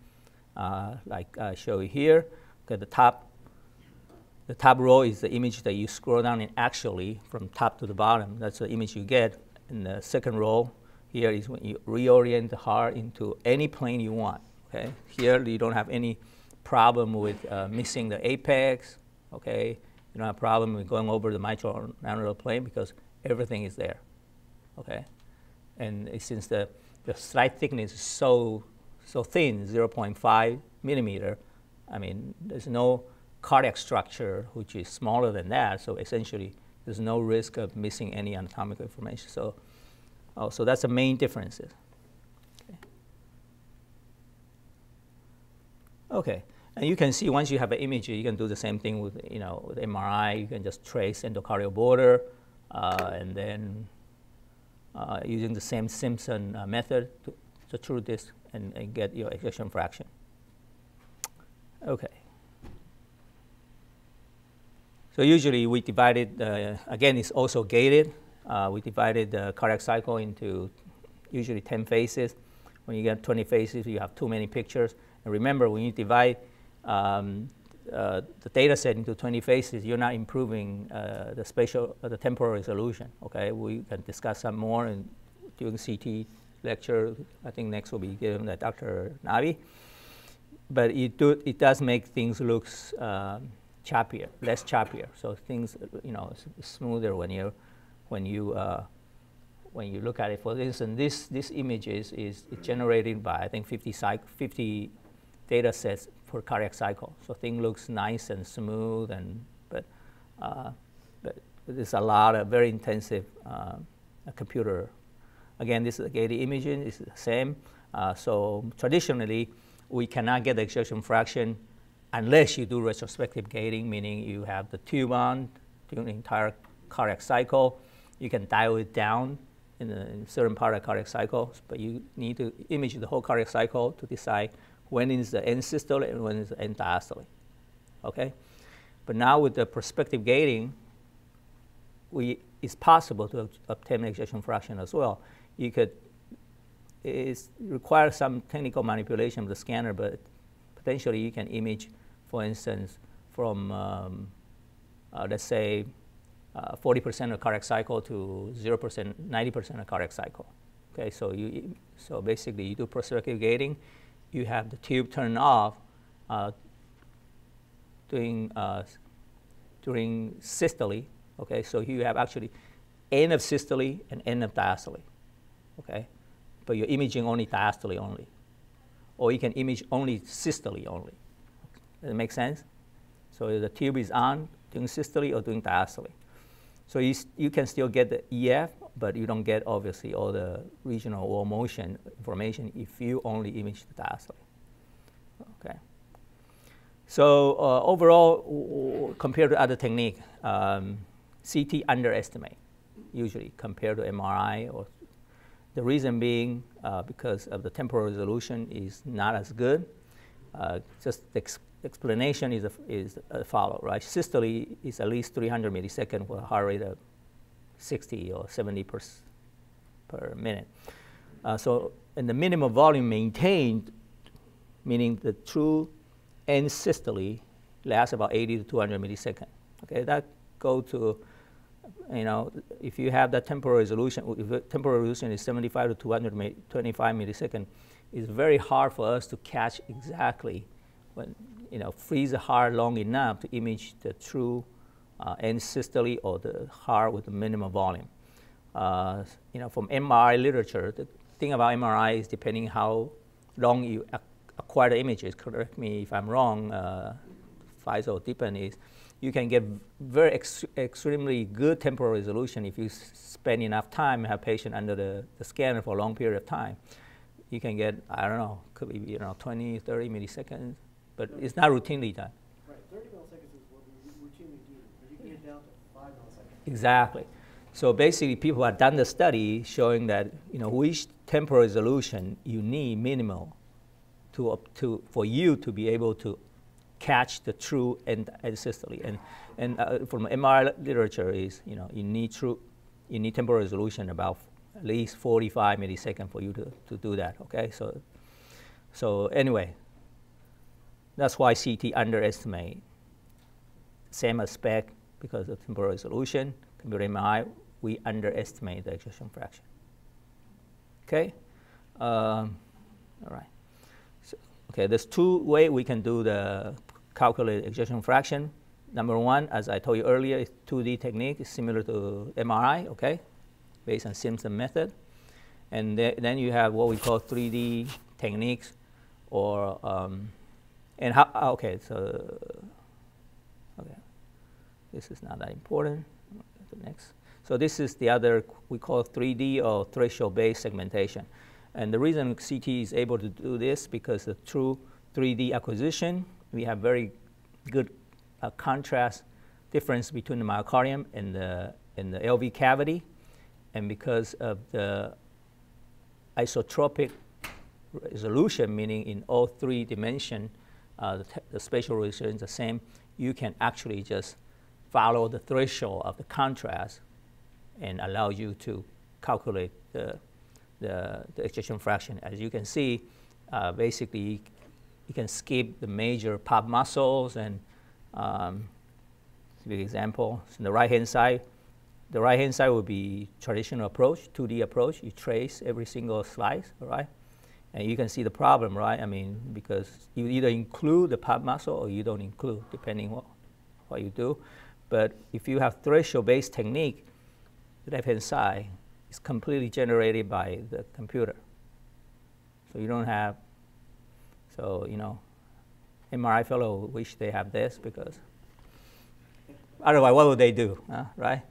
like I show you here. At the top row is the image that you scroll down in actually from top to the bottom. That's the image you get. And the second row here is when you reorient the heart into any plane you want. Okay, here you don't have any problem with missing the apex. Okay, you don't have a problem with going over the mitral annular plane because everything is there. Okay, and since the slide thickness is so thin, 0.5 millimeter, I mean, there's no cardiac structure which is smaller than that. So essentially, there's no risk of missing any anatomical information. So, so that's the main differences. Okay. Okay, and you can see once you have an image, you can do the same thing with with MRI. You can just trace endocardial border, and then using the same Simpson method to treat this and get your ejection fraction. Okay. So usually we divided, again, it's also gated. We divided the cardiac cycle into usually 10 phases. When you get 20 phases, you have too many pictures. And remember, when you divide the data set into 20 phases, you're not improving the spatial, the temporal resolution. Okay, we can discuss some more and during CT lecture. I think next will be given by Dr. Navi. But it does make things look choppier, less choppier. So things, smoother when you look at it. For instance, this image is generated by I think 50 data sets per cardiac cycle. So thing looks nice and smooth, and but there's a lot of very intensive computer. Again, this is a gated imaging. It's the same. So traditionally, we cannot get the ejection fraction unless you do retrospective gating, meaning you have the tube on during the entire cardiac cycle. You can dial it down in a certain part of the cardiac cycle, but you need to image the whole cardiac cycle to decide when is the end systole and when is the end diastole. Okay? But now with the prospective gating, it's possible to obtain ejection fraction as well. You could. It requires some technical manipulation of the scanner, but potentially you can image, for instance, from let's say 40% of cardiac cycle to 0%, 90% of cardiac cycle. Okay, so basically you do prospective gating, you have the tube turned off during systole. Okay, so you have actually end of systole and end of diastole. Okay. But you're imaging only diastole only, or you can image only systole only. Does it make sense? So the tube is on doing systole or doing diastole. So you can still get the EF, but you don't get obviously all the regional wall motion information if you only image the diastole. Okay. So overall, compared to other technique, CT underestimate usually compared to MRI or. The reason being because of the temporal resolution is not as good. Just the explanation is follow, right? Systole is at least 300 milliseconds with a heart rate of 60 or 70 per minute. So, and the minimum volume maintained, meaning the true end systole lasts about 80 to 200 milliseconds. Okay, that go to if you have that temporal resolution, if the temporal resolution is 75 to 225 milliseconds, it's very hard for us to catch exactly when, freeze the heart long enough to image the true end systole or the heart with the minimum volume. From MRI literature, the thing about MRI is depending how long you acquire the images. Correct me if I'm wrong, Faisal Deepan is. You can get very extremely good temporal resolution if you spend enough time and have patient under the scanner for a long period of time. You can get, I don't know, could be 20, 30 milliseconds, but it's not routinely done. Right, 30 milliseconds is what we routinely do, but you can get down to 5 milliseconds. Exactly. So basically, people have done the study showing that which temporal resolution you need minimal for you to be able to catch the true end systole. And from MR literature is, you know, you need temporal resolution about at least 45 milliseconds for you to do that, okay? So anyway, that's why CT underestimate, same as SPEC, because of temporal resolution. Computer MRI, we underestimate the exertion fraction, okay? All right. So, okay, there's two ways we can do the calculate exertion fraction. Number one, as I told you earlier, is 2D technique, it's similar to MRI, okay, based on Simpson method. And then you have what we call 3D techniques, or, and how, okay, so, okay, this is not that important. The next. So this is the other, we call 3D or threshold-based segmentation. And the reason CT is able to do this, because the true 3D acquisition, we have very good contrast difference between the myocardium and the LV cavity, and because of the isotropic resolution, meaning in all three dimensions, the spatial resolution is the same, you can actually just follow the threshold of the contrast and allow you to calculate the exertion fraction. As you can see, basically you can skip the major pop muscles and for example, so the right-hand side would be traditional approach, 2D approach. You trace every single slice, all right? And you can see the problem, right? I mean, because you either include the pop muscle or you don't include, depending what you do. But if you have threshold-based technique, the left-hand side is completely generated by the computer. So you don't have, so, you know, MRI fellow wish they have this, because otherwise what would they do, right?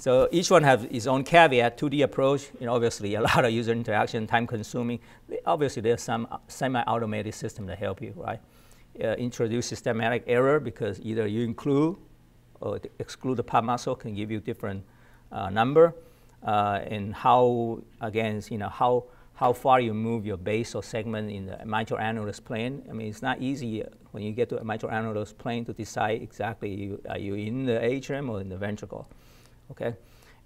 So each one has its own caveat. 2D approach, you know, obviously a lot of user interaction, time consuming. Obviously there's some semi-automated system to help you, right? Introduce systematic error, because either you include or exclude the pop muscle can give you different number. And how, again, you know, how far you move your basal segment in the mitral annulus plane. I mean, it's not easy when you get to a mitral annulus plane to decide exactly are you in the atrium or in the ventricle, okay?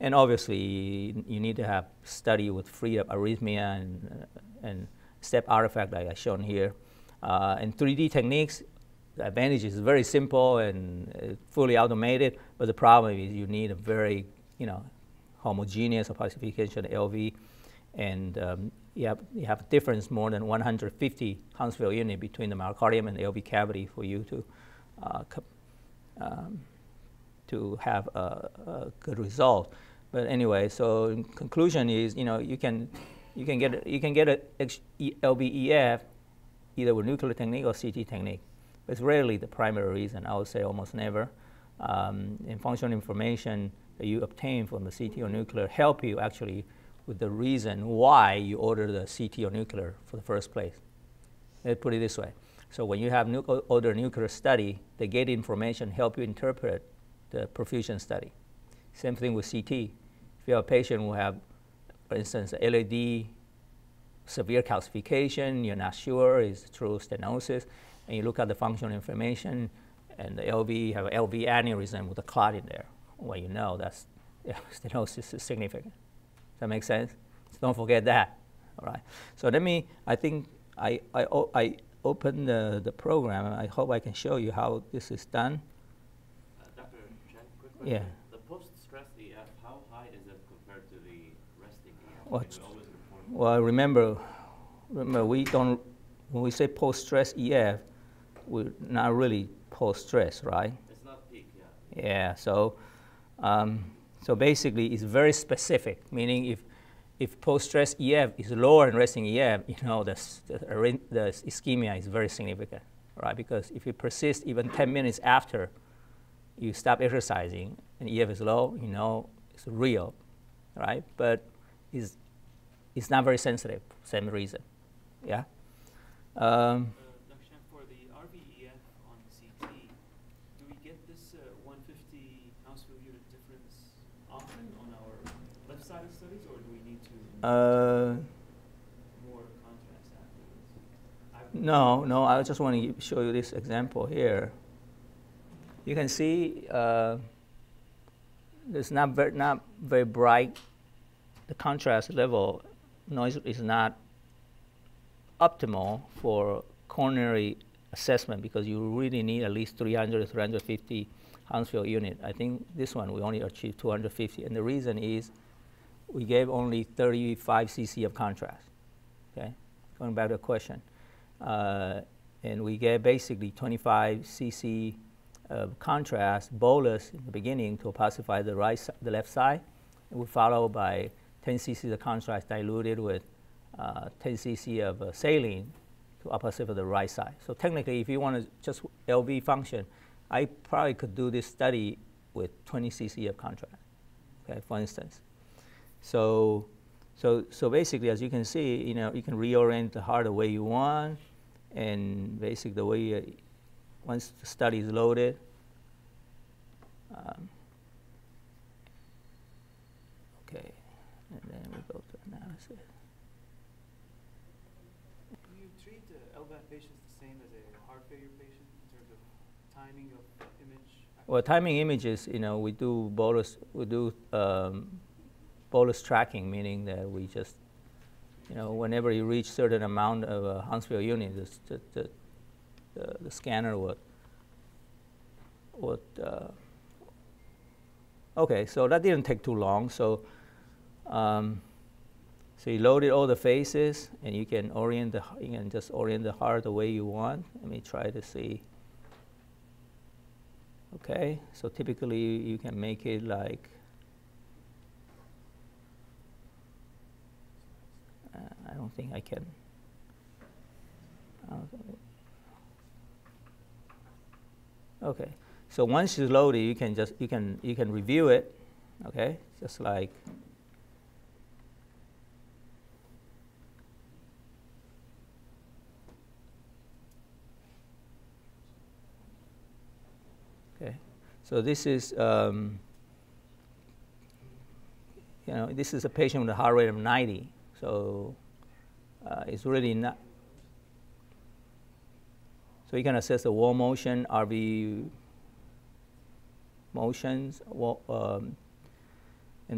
And obviously, you need to have study with free of arrhythmia and step artifact like I shown here. And 3D techniques, the advantage is very simple and fully automated, but the problem is you need a very, you know, homogeneous opacification LV, and you have a difference more than 150 Hounsfield unit between the myocardium and the LV cavity for you to have a good result. But anyway, so in conclusion is, you know, you can get a LV EF either with nuclear technique or CT technique. But it's rarely the primary reason. I would say almost never. And functional information that you obtain from the CT or nuclear help you actually with the reason why you order the CT or nuclear for the first place. Let's put it this way. So when you have order nuclear study, the gate information help you interpret the perfusion study. Same thing with CT. If you have a patient who have, for instance, LAD, severe calcification, you're not sure, is true stenosis, and you look at the functional information, and the LV, you have LV aneurysm with a clot in there. Well, you know that's, yeah, stenosis is significant. That makes sense? So don't forget that, all right? So let me, I think I opened the program, and I hope I can show you how this is done. Dr. Chang, quick question. Yeah. The post-stress EF, how high is it compared to the resting EF? Well, remember we don't, when we say post-stress EF, we're not really post-stress, right? It's not peak, yeah. Yeah, so, so basically, it's very specific, meaning if post-stress EF is lower in resting EF, you know the ischemia is very significant, right? Because if it persists even 10 minutes after you stop exercising and EF is low, you know it's real, right? But it's not very sensitive, same reason, yeah? Dr. Shah, for the RV EF on CT, do we get this 150 Hounsfield unit difference often on our left-sided studies, or do we need to more contrast afterwards? I've No, I just want to show you this example here. You can see it's not very bright. The contrast level noise is not optimal for coronary assessment because you really need at least 300 to 350 Hounsfield unit. I think this one we only achieved 250, and the reason is we gave only 35 cc of contrast. Okay, going back to the question, and we gave basically 25 cc of contrast bolus in the beginning to opacify the left side. We follow by 10 cc of contrast diluted with 10 cc of saline to opacify the right side. So technically, if you want to just LV function, I probably could do this study with 20 cc of contrast, okay, for instance. So basically, as you can see, you know, you can reorient the heart the way you want, and basically the way you, once the study is loaded. And then we go to analysis. Do you treat LVAD patients the same as a heart failure patient in terms of timing of image? Well, timing images, you know, we do bolus, bolus tracking, meaning that we just, you know, whenever you reach certain amount of Hounsfield unit, the scanner would okay, so that didn't take too long. So you loaded all the faces, and you can orient the heart the way you want. Let me try to see. Okay, so typically you can make it like I don't think I can. Okay, so once you load it, you can just you can review it. Okay, just like. So this is, you know, this is a patient with a heart rate of 90. So it's really not. So you can assess the wall motion, RV motions, and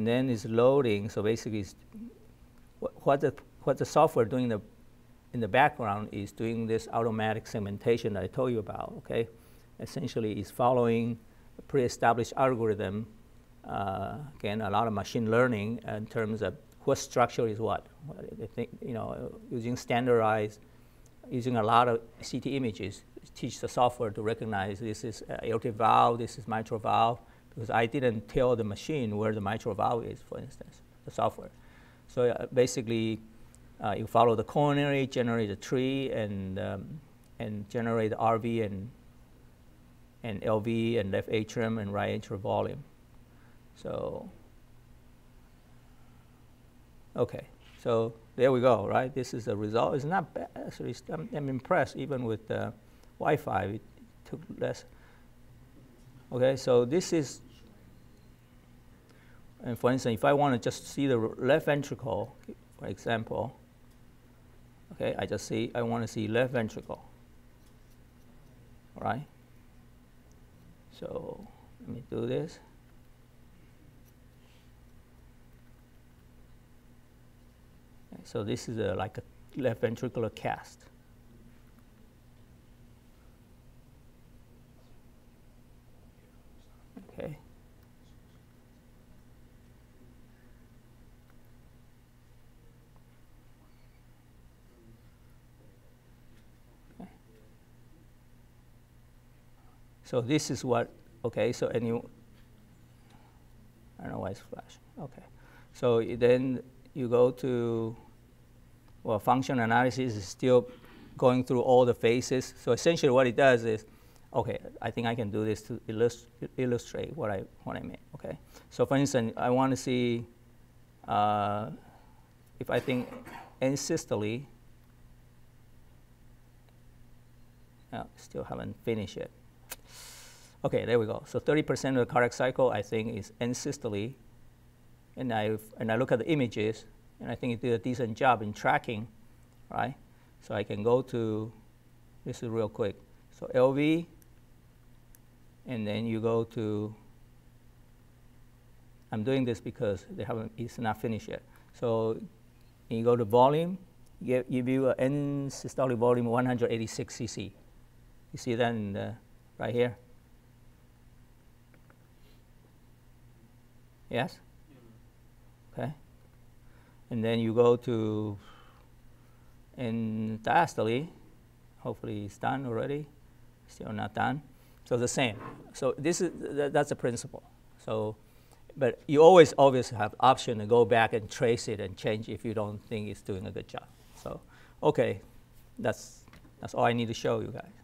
then it's loading. So basically, it's what the software doing in the background is doing this automatic segmentation that I told you about. Okay, essentially, it's following pre-established algorithm, again, a lot of machine learning in terms of what structure is what. I think, you know, using standardized, using a lot of CT images, teach the software to recognize this is aortic valve, this is mitral valve, because I didn't tell the machine where the mitral valve is, for instance, the software. So basically, you follow the coronary, generate the tree, and generate the RV and LV and left atrium and right atrial volume. So, okay, so there we go, right? This is the result. It's not bad, actually. I'm impressed even with Wi-Fi. It took less. Okay, so this is, and for instance, if I want to just see the left ventricle, for example, okay, I want to see left ventricle, all right? So let me do this. So this is like a left ventricular cast. Okay. So this is what, okay, so and you, I don't know why it's flashing, okay. So then you go to, well, function analysis is still going through all the phases. So essentially what it does is, okay, I think I can do this to illustrate what I meant, okay. So for instance, I want to see if I think end systole, no, still haven't finished it. Okay, there we go. So 30% of the cardiac cycle, I think, is end systole, and I look at the images, and I think it did a decent job in tracking, right? So I can go to This is real quick. So LV, and then you go to, I'm doing this because they haven't, it's not finished yet. So you go to volume, you view an end systolic volume 186 cc. You see that in the, right here? Yes? Okay. And then you go to, and diastole, hopefully it's done already, still not done. So the same. So this is, that's the principle. So, but you always obviously have option to go back and trace it and change if you don't think it's doing a good job. So, okay, that's all I need to show you guys.